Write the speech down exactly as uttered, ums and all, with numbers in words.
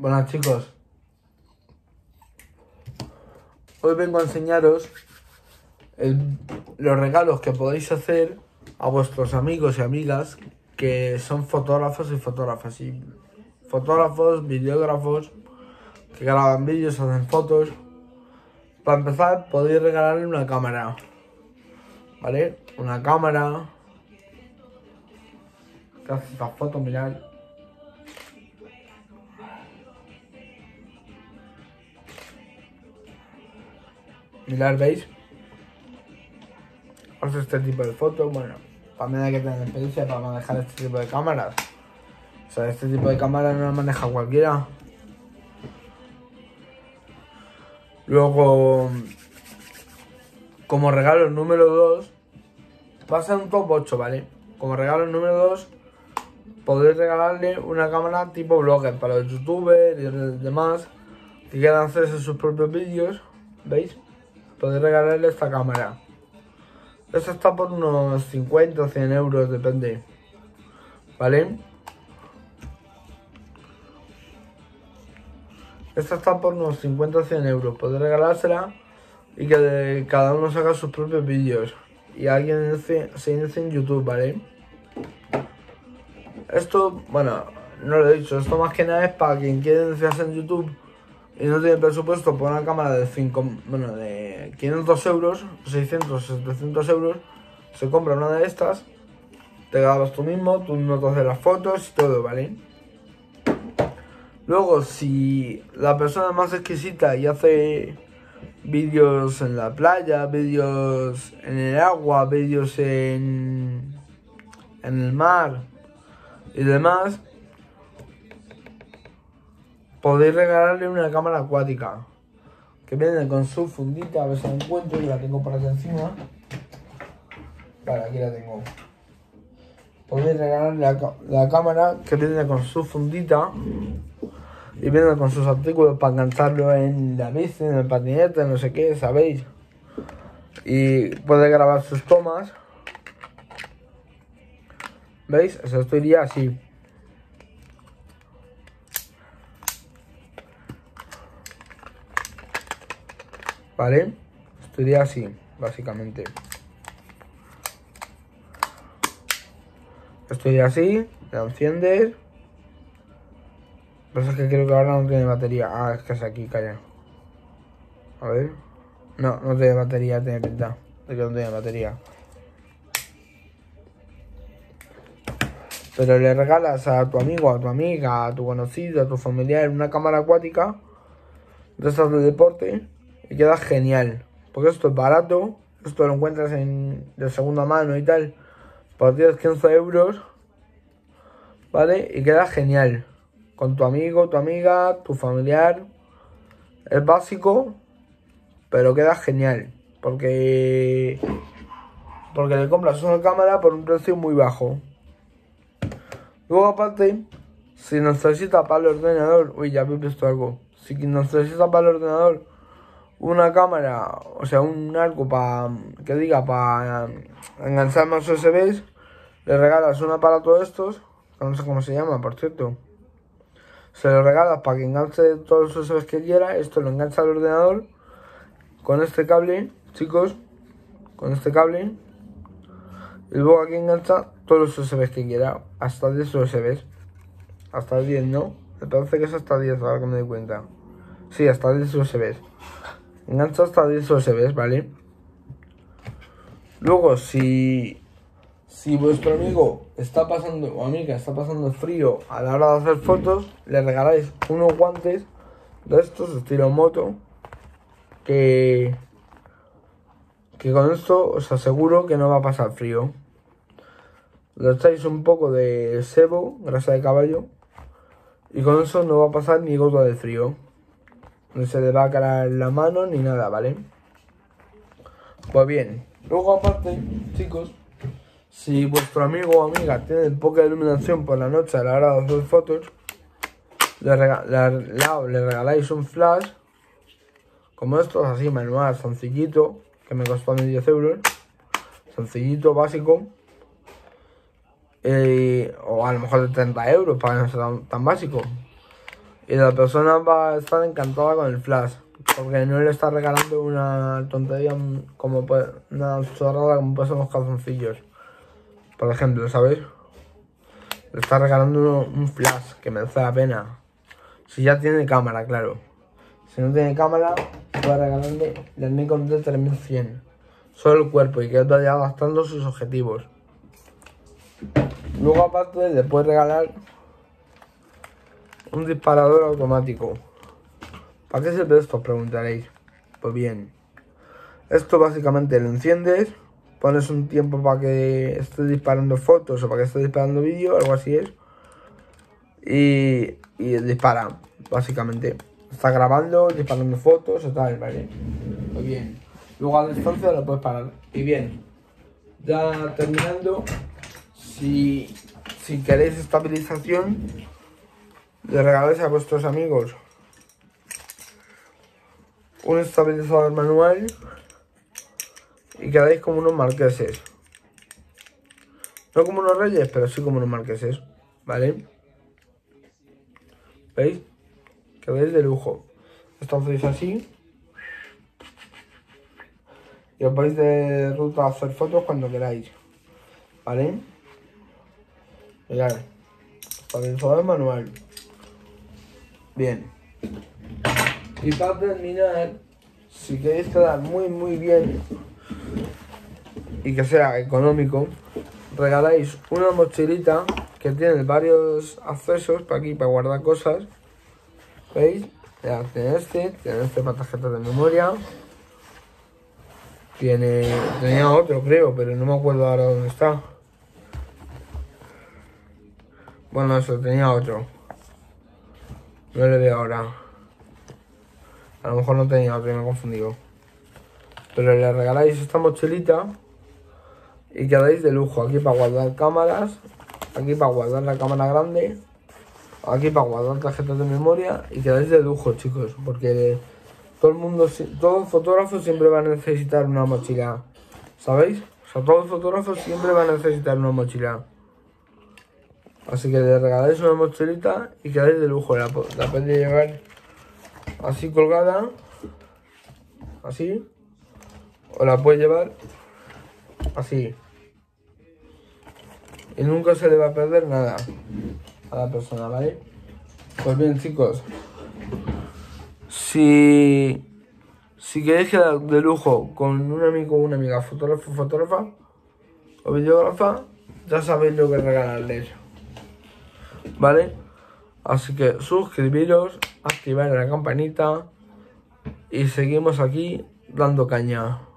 Buenas chicos, hoy vengo a enseñaros el, los regalos que podéis hacer a vuestros amigos y amigas que son fotógrafos y fotógrafas y fotógrafos, videógrafos que graban vídeos, hacen fotos. Para empezar podéis regalarle una cámara, ¿vale? Una cámara que hace estas fotos, mirad. Mirad, ¿veis? Hace este tipo de fotos. Bueno, también hay que tener experiencia para manejar este tipo de cámaras. O sea, este tipo de cámaras no las maneja cualquiera. Luego, como regalo número dos, va a ser un top ocho, ¿vale? Como regalo número dos, podéis regalarle una cámara tipo blogger para los youtubers y los demás que quieran hacerse sus propios vídeos, ¿veis? Podéis regalarle esta cámara. Esta está por unos cincuenta o cien euros, depende, ¿vale? Esta está por unos cincuenta o cien euros. Podéis regalársela y que cada uno saca sus propios vídeos y alguien se inicie en YouTube, ¿vale? Esto, bueno, no lo he dicho, esto más que nada es para quien quiere iniciarse en YouTube y no tiene presupuesto por una cámara de cinco, bueno, de quinientos euros, seiscientos, setecientos euros. Se compra una de estas, te grabas tú mismo, tú no te haces las fotos y todo, ¿vale? Luego, si la persona es más exquisita y hace vídeos en la playa, vídeos en el agua, vídeos en, en el mar y demás, podéis regalarle una cámara acuática que viene con su fundita. A ver si la encuentro, yo la tengo por aquí encima. Vale, aquí la tengo. Podéis regalarle la, la cámara que viene con su fundita y viene con sus artículos para engancharlo en la bici, en el patinete, no sé qué, ¿sabéis? Y podéis grabar sus tomas. ¿Veis? O sea, esto iría así. ¿Vale? Esto iría así, básicamente. Esto iría así, la enciendes. Pero es que creo que ahora no tiene batería. Ah, es que es aquí, calla. A ver. No, no tiene batería, tiene pinta de que no tiene batería. Pero le regalas a tu amigo, a tu amiga, a tu conocido, a tu familiar una cámara acuática de estas de deporte. Y queda genial, porque esto es barato, esto lo encuentras en, de segunda mano y tal, por diez a quince euros, ¿vale? Y queda genial, con tu amigo, tu amiga, tu familiar. Es básico, pero queda genial, porque, porque le compras una cámara por un precio muy bajo. Luego aparte, si necesitas para el ordenador, uy, ya habéis visto algo, si necesitas para el ordenador, una cámara, o sea, un arco para que diga para enganchar más U S Bs, le regalas un aparato de estos, que no sé cómo se llama, por cierto. Se lo regalas para que enganche todos los U S Bs que quiera. Esto lo engancha al ordenador con este cable, chicos, con este cable. Y luego aquí engancha todos los U S Bs que quiera, hasta diez U S Bs. Hasta diez, ¿no? Me parece que es hasta diez, ahora que me doy cuenta. Sí, hasta diez U S Bs. Engancha hasta diez U S Bs, ¿vale? Luego, si, si vuestro amigo está pasando, o amiga está pasando frío a la hora de hacer fotos, le regaláis unos guantes de estos estilo moto, que, que con esto os aseguro que no va a pasar frío. Le echáis un poco de sebo, grasa de caballo, y con eso no va a pasar ni gota de frío. No se le va a calar la mano ni nada, ¿vale? Pues bien, luego aparte, chicos, si vuestro amigo o amiga tiene poca iluminación por la noche a la hora de hacer fotos, le, rega la le regaláis un flash como estos, así manual, sencillito, que me costó diez euros, sencillito, básico, eh, o a lo mejor de treinta euros para que no sea tan, tan básico. y la persona va a estar encantada con el flash, porque no le está regalando una tontería como puede, una chorrada como puede ser unos calzoncillos, por ejemplo, ¿sabéis? Le está regalando uno, un flash que merece la pena. Si ya tiene cámara, claro. Si no tiene cámara, va a regalarme la Nikon de tres mil cien. Solo el cuerpo y que vaya adaptando sus objetivos. Luego aparte le puedes regalar un disparador automático. ¿Para qué sirve esto?, os preguntaréis. Pues bien, esto básicamente lo enciendes, pones un tiempo para que esté disparando fotos o para que esté disparando vídeo, algo así es, y, y dispara, básicamente. Está grabando, disparando fotos o tal, ¿vale? Muy bien. Luego a distancia lo puedes parar. Y bien, ya terminando, si, si queréis estabilización, le regaláis a vuestros amigos un estabilizador manual y quedáis como unos marqueses, no como unos reyes, pero sí como unos marqueses, ¿vale? ¿Veis? Quedáis de lujo. Esto hacéis así y os vais de ruta a hacer fotos cuando queráis, ¿vale? Mirad, estabilizador manual. Bien. Y para terminar, si queréis quedar muy muy bien y que sea económico, regaláis una mochilita que tiene varios accesos para aquí, para guardar cosas. ¿Veis? Ya, tiene este, tiene este para tarjetas de memoria. Tiene, tenía otro creo, pero no me acuerdo ahora dónde está. Bueno, eso, tenía otro. No le veo ahora. A lo mejor no tenía otro, me he confundido. Pero le regaláis esta mochilita y quedáis de lujo. Aquí para guardar cámaras, aquí para guardar la cámara grande, aquí para guardar tarjetas de memoria, y quedáis de lujo, chicos, porque todo el mundo, todo fotógrafo siempre va a necesitar una mochila, ¿sabéis? O sea, todo fotógrafo siempre va a necesitar una mochila. Así que le regaláis una mochilita y quedáis de lujo. La, la podéis llevar así colgada, así, o la puedes llevar así, y nunca se le va a perder nada a la persona, ¿vale? Pues bien, chicos, si si queréis quedar de lujo con un amigo o una amiga fotógrafo, fotógrafa o videógrafa, ya sabéis lo que regalarles, ¿vale? Así que suscribiros, activar la campanita y seguimos aquí dando caña.